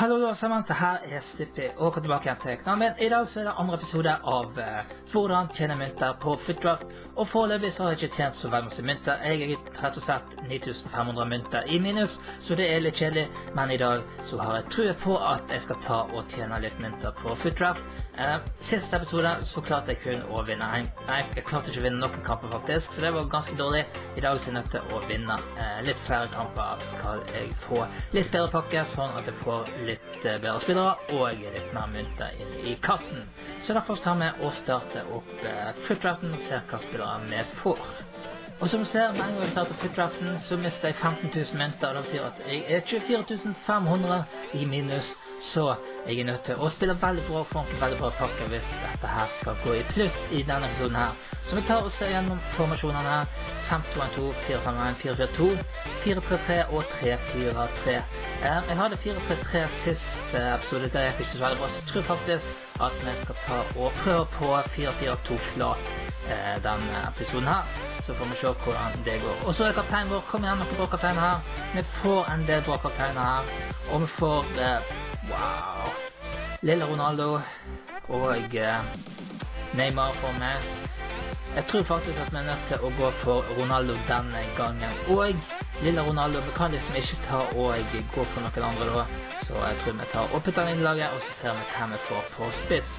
Hallo da sammen, det her er Slippy, og kom tilbake igjen til kanalen. I dag så er det andre episode av hvordan tjene mynter på Footdraft. Og foreløpig så har jeg ikke tjent så veldig masse mynter. Jeg er rett og slett 9500 mynter i minus, så det er litt kjedelig. Men i dag så har jeg trua på at jeg skal ta og tjene litt mynter på Footdraft. Siste episode så klarte jeg kun å vinne en. Nei, jeg klarte ikke å vinne noen kamper faktisk, så det var ganske dårlig. I dag så er jeg nødt til å vinne litt flere kamper. Skal jeg få litt bedre pakke, sånn at jeg får litt bedre spillere og litt mer mynter inn i kassen. Så derfor tar vi og starter opp Fruitcraften og ser hva spillere vi får. Og som du ser, når jeg starter Fruitcraften så mister jeg 15 000 mynter. Det betyr at jeg er 24 500 i minus, så jeg er nødt til å spille veldig bra og få en veldig bra pakke hvis dette her skal gå i pluss i denne episoden her. Så vi tar og ser gjennom formasjonene her. 5-2-1-2, 4-5-1, 4-4-2, 4-3-3 og 3-4-3. Jeg hadde 4-3-3 siste episode, det gikk ikke så veldig bra, så jeg tror faktisk at vi skal ta og prøve på 4-4-2 flat denne episoden her. Så får vi se hvordan det går. Og så er kapteinen vår, kom igjen noen bra kapteiner her. Vi får en del bra kapteiner her, og vi får, wow, lille Ronaldo og Neymar for meg. Jeg tror faktisk at vi er nødt til å gå for Ronaldo denne gangen, og lille Ronaldo, vi kan liksom ikke ta og gå for noen andre da, så jeg tror vi tar og putter den inn i laget, og så ser vi hva vi får på spiss.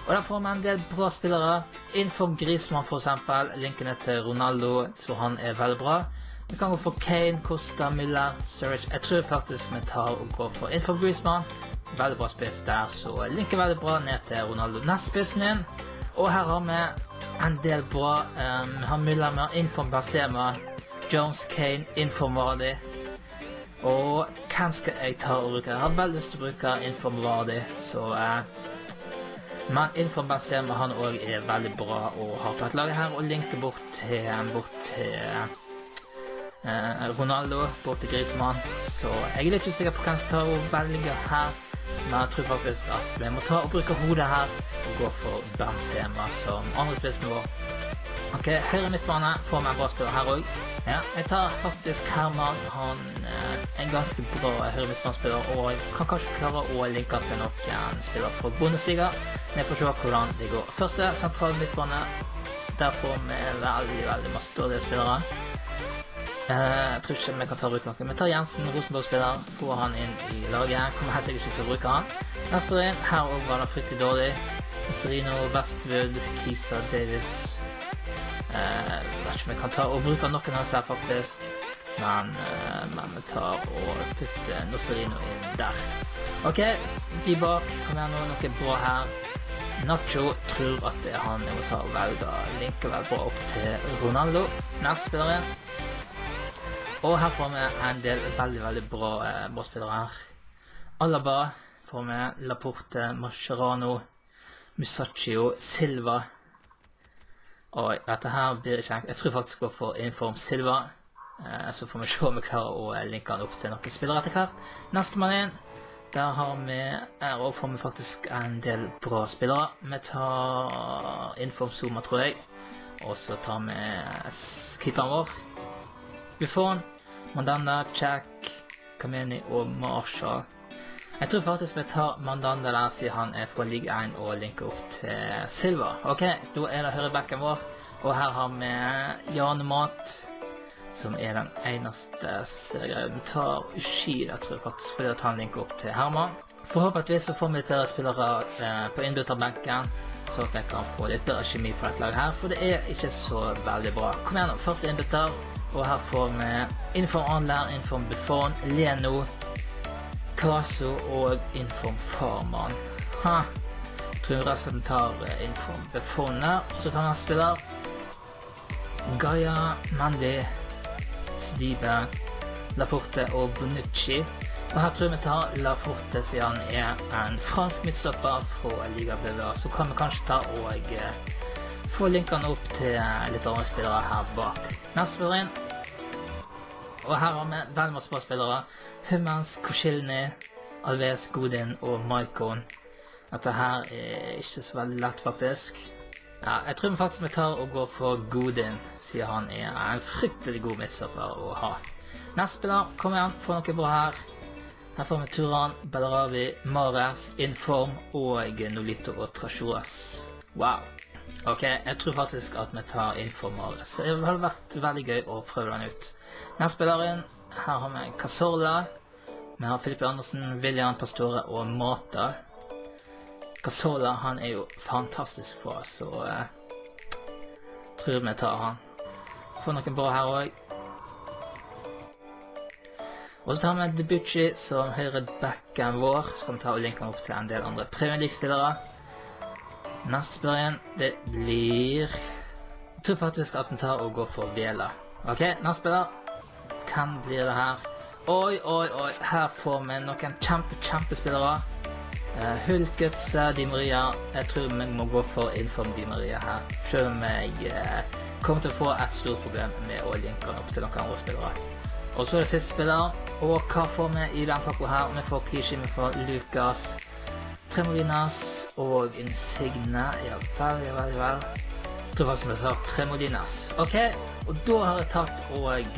Og der får vi en del bra spillere, innenfor Griezmann for eksempel, linken er til Ronaldo, så han er veldig bra. Vi kan gå for Kane, Costa, Müller, Sturridge, jeg tror faktisk vi tar og går for innenfor Griezmann, veldig bra spiss der, så linken veldig bra ned til Ronaldo, neste spissen inn, og her har vi en del bra. Har Müller med innenfor Benzema, Jones, Kane innenfor Vardy. Og hvem skal jeg ta og bruke? Jeg har veldig lyst til å bruke innenfor Vardy, så men innenfor Benzema han også er veldig bra å ha på et lag her, og linke bort til Ronaldo, bort til Griezmann. Så jeg er litt usikker på hvem skal ta og velge her, men jeg tror faktisk at vi må ta og bruke hodet her og gå for Benzema som andre spissen vår. Ok, høyre midtbane får meg en bra spiller her også. Ja, jeg tar faktisk Herman, han er en ganske bra høyre midtbanespiller og kan kanskje klare å linke til noen spiller fra Bundesliga. Men jeg får se hvordan det går. Første sentral midtbane, der får vi veldig masse dårlige spillere. Jeg tror ikke vi kan ta og bruke noe. Vi tar Jensen, Rosenborg-spiller, får han inn i laget. Kommer helt sikkert ikke til å bruke han. Nesper inn, her også var han fryktelig dårlig. Serino, Westwood, Kisa, Davis. Jeg vet ikke om vi kan ta og bruke noen av oss her faktisk. Men vi tar og putter Noserino inn der. Ok, de bak. Kom igjen nå, noe bra her. Nacho tror at det er han jeg må ta og velge. Linker vel bra opp til Ronaldo. Neste spillere. Og her får vi en del veldig bra spillere her. Alaba får vi, Laporte, Mascherano, Musacchio, Silva. Og dette her blir ikke enkelt. Jeg tror faktisk jeg går for Inform Silva. Så får vi se om vi klarer å linke han opp til noen spillere etter hvert. Neste mann inn. Der har vi, her også får vi faktisk en del bra spillere. Vi tar Inform Zuma, tror jeg. Og så tar vi keeperen vår. Buffon, Mandanda, Jack, Kameni og Marshall. Jeg tror faktisk vi tar Mandanda der, siden han er fra League 1 og linker opp til Silva. Ok, da er det høyrebacken vår, og her har vi Jan Mat, som er den eneste som ser greit. Vi tar Skyr, jeg tror faktisk, fordi at han linker opp til Herman. Forhåpentligvis så får vi litt bedre spillere på innbytterbenken, så at vi kan få litt bedre kjemi på dette laget her, for det er ikke så veldig bra. Kom igjen, første innbytter. Og her får vi innenfor Anler, innenfor Buffon, Leno, Caso og innenfor Farman. Jeg tror resten tar innenfor Buffon der. Så tar vi en spiller. Gaia, Mendy, Sidibe, Laporte og Bonucci. Og her tror vi tar Laporte siden han er en fransk midtstopper fra Liga BVA. Så kan vi kanskje ta og få linkene opp til litt andre spillere her bak. Neste spiller inn. Og her har vi veldig masse bra spillere. Hummels, Koshilny, Alves, Godin og Maikon. Dette her er ikke så veldig lett faktisk. Ja, jeg tror vi faktisk vi tar og går for Godin, siden han er en fryktelig god midtstopper å ha. Neste spiller, kom igjen, få noe bra her. Her får vi Turan, Bellaravi, Marers, Inform og Nolito og Trashoras. Wow. Ok, jeg tror faktisk at vi tar Inform Mares. Det har vært veldig gøy å prøve den ut. Denne spilleren, her har vi Cazorla. Vi har Filippe Andersen, William Pastore og Mata. Cazorla, han er jo fantastisk for oss, og tror vi tar han. Får noen bra her også. Og så tar vi Debucci som høyre backen vår, så kan vi ta og linke opp til en del andre Premier League-spillere. Neste spilleren, det blir... Jeg tror faktisk at vi tar og går for Vela. Ok, neste spiller kan bli det her. Oi, oi, oi, her får vi noen kjempespillere. Hulkets, Di Maria. Jeg tror vi må gå for Inform Di Maria her. Selv om jeg kommer til å få et stort problem med å linke den opp til noen andre spillere. Og så er det siste spilleren. Og hva får vi i den pakko her? Vi får klisjé, vi får Lucas, Tremolinas og Insigne. Ja vel, ja vel, ja vel. Jeg tror faktisk vi tar Tremolinas. Ok, og da har jeg tatt og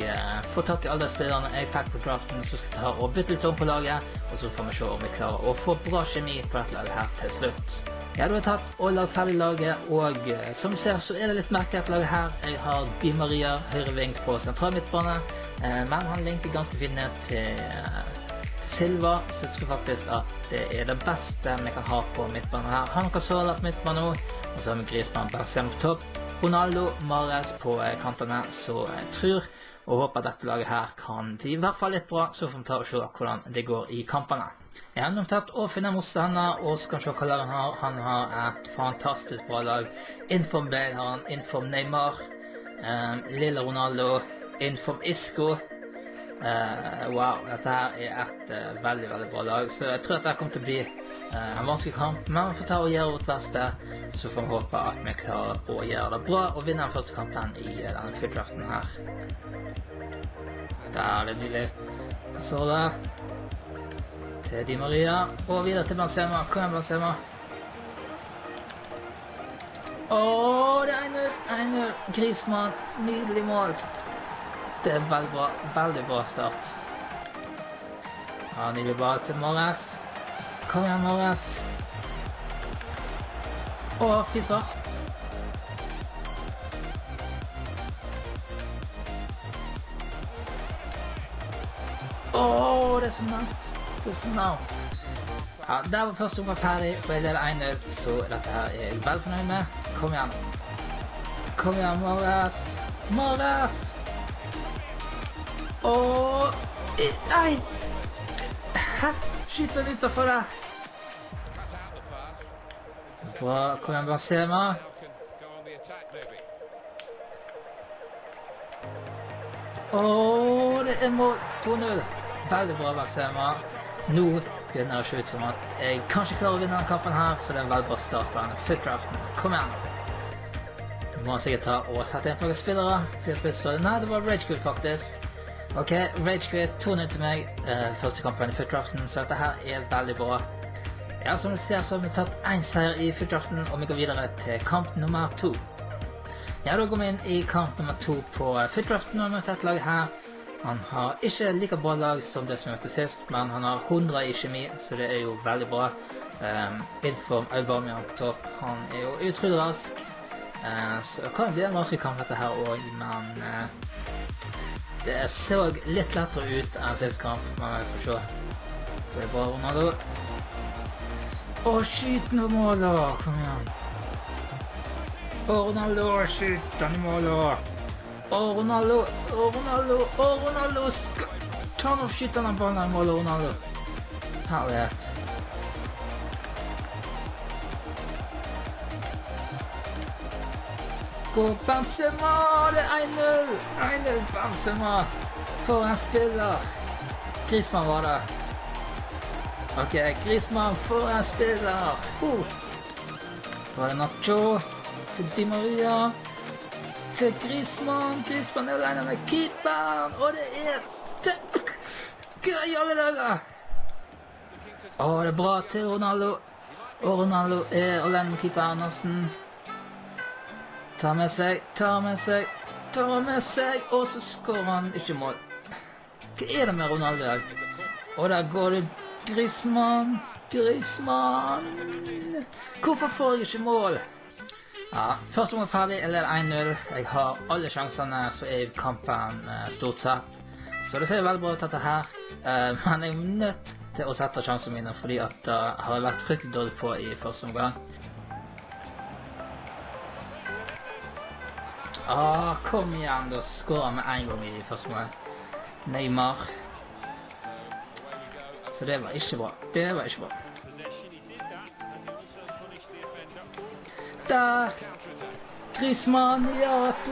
fått tak i alle de spillerne jeg fikk på draften, så skal jeg ta og bytte litt om på laget, og så får vi se om vi klarer å få bra kjemi på dette laget her til slutt. Ja, da har jeg tatt og lagd ferdig laget, og som du ser så er det litt merkelig på laget her. Jeg har Di Maria høyreving på sentral midtbane, men han linker ganske fint ned til Silva, så jeg tror faktisk at det er det beste vi kan ha på midtbanen her. Han kan såle på midtbanen nå, og så har vi Griezmann Benzema på topp. Ronaldo, Mares på kantene, så jeg tror og håper dette laget her kan bli i hvert fall litt bra, så får vi ta og se hvordan det går i kampene. Jeg har gjennomtatt å finne motstander, og så kan vi se hva laget har. Han har et fantastisk bra lag. Inform Bale har han, Inform Neymar, Lille Ronaldo, Inform Isco. Wow, dette her er et veldig, veldig bra lag, så jeg tror at dette kommer til å bli en vanskelig kamp, men vi får ta og gjøre vårt beste, så får vi håpe at vi klarer å gjøre det bra og vinne den første kampen i denne Footdraften her. Der er det nydelig. Så da til Di Maria, og videre til Benzema. Kom igjen, Benzema. Åh, det er 1-0. Griezmann, nydelig mål. Det er veldig bra, veldig bra start. Ja, nydelig ball til Mares. Kom igjen, Mares. Og frispark. Åh, det er så nært. Det er så nært. Ja, der var første omgang ferdig, og jeg leder 1-0, så dette her er jeg veldig fornøyd med. Kom igjen. Kom igjen, Mares. Mares! Åh, nei! Hæ? Skyter han utenfor der. Bra, kom igjen, Benzema. Åh, det er mål 2-0. Veldig bra, Benzema. Nå begynner det å se ut som at jeg kanskje klarer å vinne denne kampen her, så det er en veldig bra start på denne Footdraften. Kom igjen. Nå må jeg sikkert ta og sette inn på noen spillere. Nei, det var Rage Quit faktisk. Ok, Rage Quit, 2-0 til meg, første kampen i Footdraften, så dette her er veldig bra. Ja, som du ser så har vi tatt en seier i Footdraften, og vi går videre til kamp nummer 2. Ja, da går vi inn i kamp nummer 2 på Footdraften, og vi møter et lag her. Han har ikke like bra lag som det som vi møtte sist, men han har 100 i kjemi, så det er jo veldig bra. Inform Aubameyang på topp, han er jo utrolig rask. Så det kan bli en vanskelig kamp dette her også, men... Det så litt lettere ut enn siste kamp, men jeg får se. Det er bra, Ronaldo. Åh, skyt nå mål da, kom igjen. Åh, Ronaldo, skyt den i mål da. Åh, Ronaldo, åh, Ronaldo, åh, Ronaldo. Ta nå og skyt den av banen i mål da, Ronaldo. Herlighet. Gå Benzema, det er 1-0, 1-0 Benzema, for en spiller, Griezmann var det, ok, Griezmann, for en spiller, var det Nacho, til Di Maria, til Griezmann, Griezmann er alene med keeperen, og det er til, hva i alle dager, og det er bra til Ronaldo, og Ronaldo er alene med keeperen Andersen, ta med seg, ta med seg, ta med seg, og så skår han ikke mål. Hva er det med Ronaldo? Og der går det Griezmann, Griezmann. Hvorfor får jeg ikke mål? Ja, første omgang ferdig, jeg leder 1-0. Jeg har alle sjansene, så er kampen stort sett. Så det ser veldig bra ut dette her, men jeg er nødt til å sette sjansene mine, fordi at det har jeg vært fryktelig dårlig på i første omgang. Kom igjen da, så skårer jeg med en gang i første omgang. Neymar. Så det var ikke bra. Det var ikke bra. Der! Griezmann, ja, 2-1.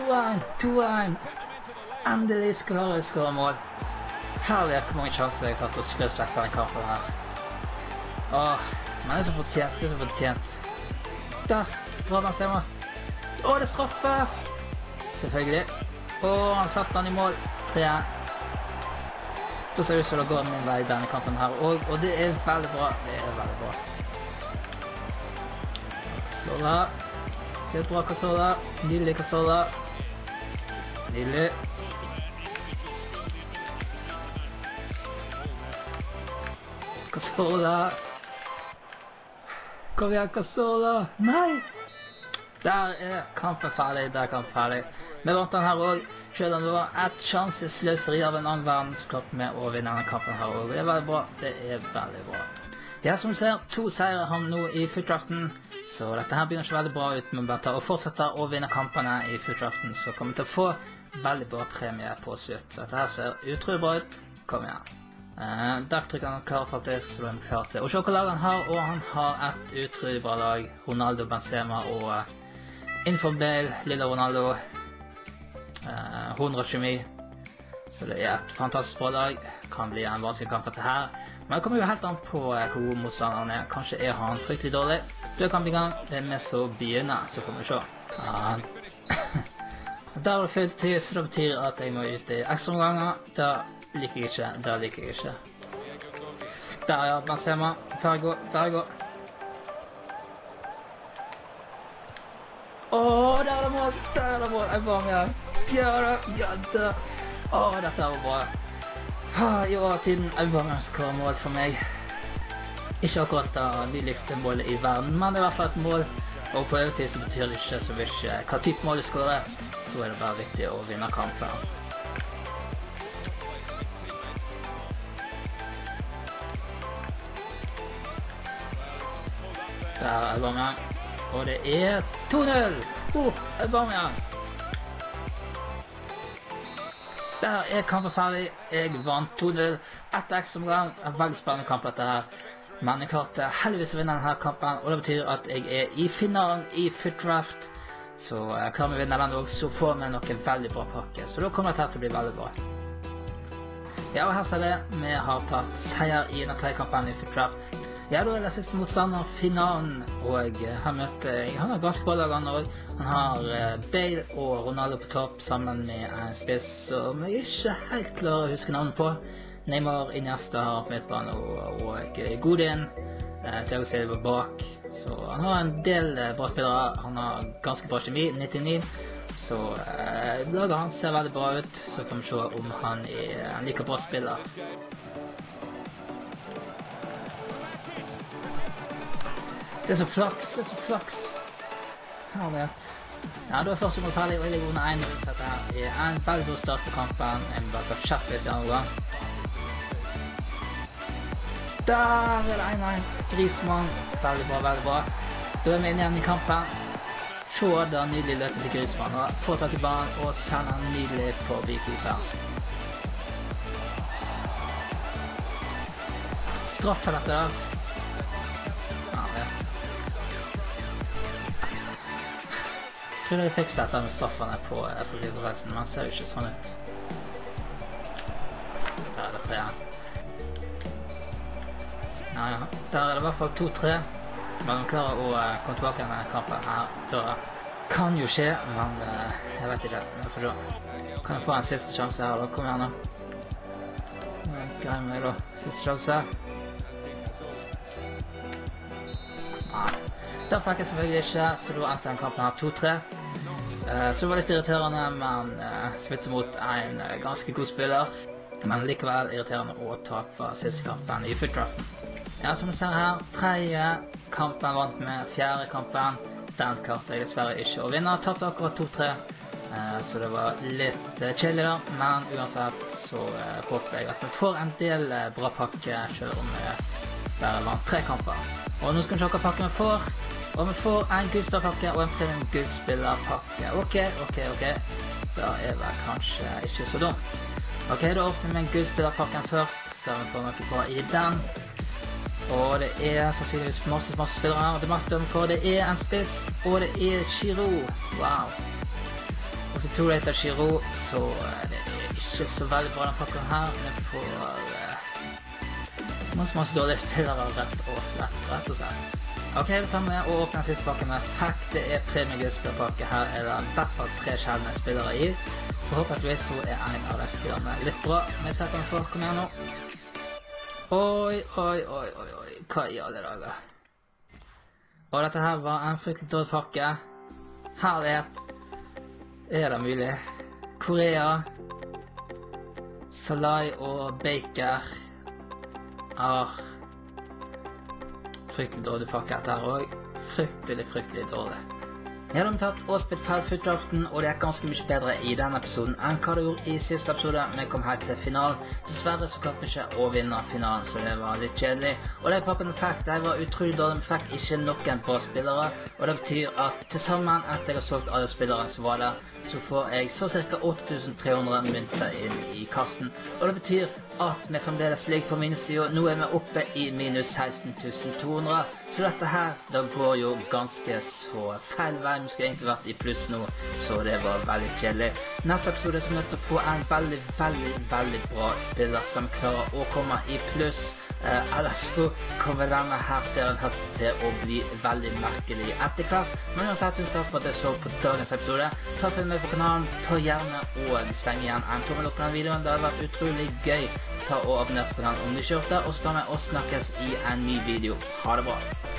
Endelig klarer jeg å skåre mål. Herlighet, hvor mange sjanser jeg har tatt å sløse vekk denne kampen her. Men det er så fortjent, det er så fortjent. Der, Robben ser meg. Det er straffe! Selvfølgelig. Han satte den i mål. 3-1. Da ser det ut som det går min vei denne kampen her også, og det er veldig bra. Det er veldig bra. Casola. Det er bra, Casola. Nydelig, Casola. Nydelig. Casola. Kom igjen, Casola. Nei! Der er kampen ferdig, der er kampen ferdig. Vi vant den her også. Selv om det var et sjansesløseri av en annen verden, så klarte vi å vinne denne kampen her også. Det er veldig bra, det er veldig bra. Ja, som du ser, 2 seire har vi nå i Footdraften, så dette her begynner ikke veldig bra ut, men bare å fortsette å vinne kampene i Footdraften, så kommer vi til å få veldig bra premie på slutt. Så dette her ser utrolig bra ut. Kom igjen. Der trykker han klar faktisk, så blir han klar til. Og se hva lag han har, og han har et utrolig bra lag. Ronaldo, Benzema og... Innenfor Bale, lille Ronaldo, 120, så det er et fantastisk bra lag. Kan bli en vanskelig kamp etter her, men det kommer jo helt an på hvor god motstanderen er. Kanskje er han fryktelig dårlig. Da kan vi i gang, det er med så begynner, så får vi se. Der var det fullt tid, så det betyr at jeg må ut i ekstra omganger. Da liker jeg ikke. Der ja, man ser man, Fergo. Der er det mål, jeg var med her. Ja da. Dette er jo bra. I overtiden, jeg var med å skåre mål for meg. Ikke akkurat det nyligste målet i verden, men det er i hvert fall et mål. Og på overtid så betyr det ikke så mye hva type mål du skårer. Da er det bare viktig å vinne kampen. Der er jeg var med. Og det er 2-0! Aubameyang. Der er kampen ferdig. Jeg vant 2-0. Etter ekstraomgang. En veldig spennende kamp dette her. Men jeg klarte heldigvis å vinne denne kampen, og det betyr at jeg er i finalen i FUT Draft. Så klarer vi å vinne den også, så får vi noen veldig bra pakke. Så da kommer dette til å bli veldig bra. Ja, og her ser det. Vi har tatt seier i denne 3-kampen i FUT Draft. Ja, da er det siste motstander, finalen, og her møter jeg, han har ganske bra lag andre også. Han har Bale og Ronaldo på topp sammen med en spiss som jeg ikke helt klarer å huske navnet på. Neymar, Iniesta har på midtbanen og Godin, Thiago Silva bak. Så han har en del bra spillere, han har ganske bra kjemi, 99. Så laget hans ser veldig bra ut, så får vi se om han er en like bra spiller. Det er så flaks. Herlighet. Ja, da er første mål ferdig, og jeg ligger under 1-0, så dette her er en veldig god start på kampen. Jeg må bare ta kjapp litt i andre gang. Der er det 1-1. Griezmann. Veldig bra. Da er vi inne igjen i kampen. Se da nydelig løpet til Griezmann. Få tak i barn og sende han nydelig forbi keeperen. Straffe dette der. Jeg tror jeg fikk sett denne straffene på FUT-prosessen, men den ser jo ikke sånn ut. Der er det 3-1. Ja. Der er det i hvert fall 2-3. Men de klarer å komme tilbake i denne kampen her. Så kan jo skje, men jeg vet ikke. For da kan jeg få en siste sjanse her da. Kom igjen nå. Greier meg da. Siste sjanse. Der fikk jeg selvfølgelig ikke, så da endte den kampen her 2-3. Så det var litt irriterende, men smitte mot en ganske god spiller. Men likevel irriterende å tape siste kampen i Footdraften. Ja, som du ser her, tredje kampen vant med fjerde kampen. Den klarte jeg dessverre ikke å vinne. Tappte akkurat 2-3, så det var litt chillig da. Men uansett så håper jeg at vi får en del bra pakke, selv om vi bare vant 3 kamper. Og nå skal vi se hva pakken vi får. Og vi får en gudspillerpakke og en premium gudspillerpakke. Ok. Da er det kanskje ikke så dumt. Ok, da åpner vi med gudspillerpakken først, så vi får noe bra i den. Og det er sannsynligvis masse spillere, og det meste spillere vi får, det er en spiss, og det er Giro. Wow. Og så tror jeg det er Giro, så det er ikke så veldig bra den pakken her. Vi får masse dårlige spillere rett og slett. Ok, vi tar med og åpner den siste pakken med FUT. Det er premium gudspillerpakke. Her er det i hvert fall 3 sjeldne spillere i. Forhåpentligvis så er en av de spillerne litt bra. Vi ser hva vi får. Kom igjen nå. Oi. Hva i alle dager? Og dette her var en fryktelig dårlig pakke. Herlighet. Er det mulig? Korea. Salai og Baker. Fryktelig dårlig pakke dette her også. Fryktelig dårlig. Jeg har tatt og spilt ferdig Footdraften, og det er ganske mye bedre i denne episoden enn hva det gjorde i siste episode, men jeg kom helt til finalen. Dessverre så klarte vi ikke å vinne finalen, så det var litt kjedelig. Og de pakkene vi fikk, de var utrolig dårlig. Vi fikk ikke noen bra spillere, og det betyr at til sammen, etter jeg har solgt alle spillerne som var der, så får jeg så ca. 8300 mynter inn i kassen, og det betyr at vi fremdeles ligger på minussiden. Nå er vi oppe i minus 16.200, så dette her, da går jo ganske så feil vei. Vi skulle egentlig vært i pluss nå, så det var veldig kjedelig. Neste episode er vi nødt til å få en veldig bra spiller, skal vi klare å komme i pluss. Ellers så kommer denne her serien her til å bli veldig merkelig etterkvart. Men uansett, takk for at jeg så på dagens episode. Ta følg med på kanalen, ta gjerne og sleng igjen en tommel opp på denne videoen. Det har vært utrolig gøy. Ta og abonner på den om du kjørte, og så kan vi også snakkes i en ny video. Ha det bra!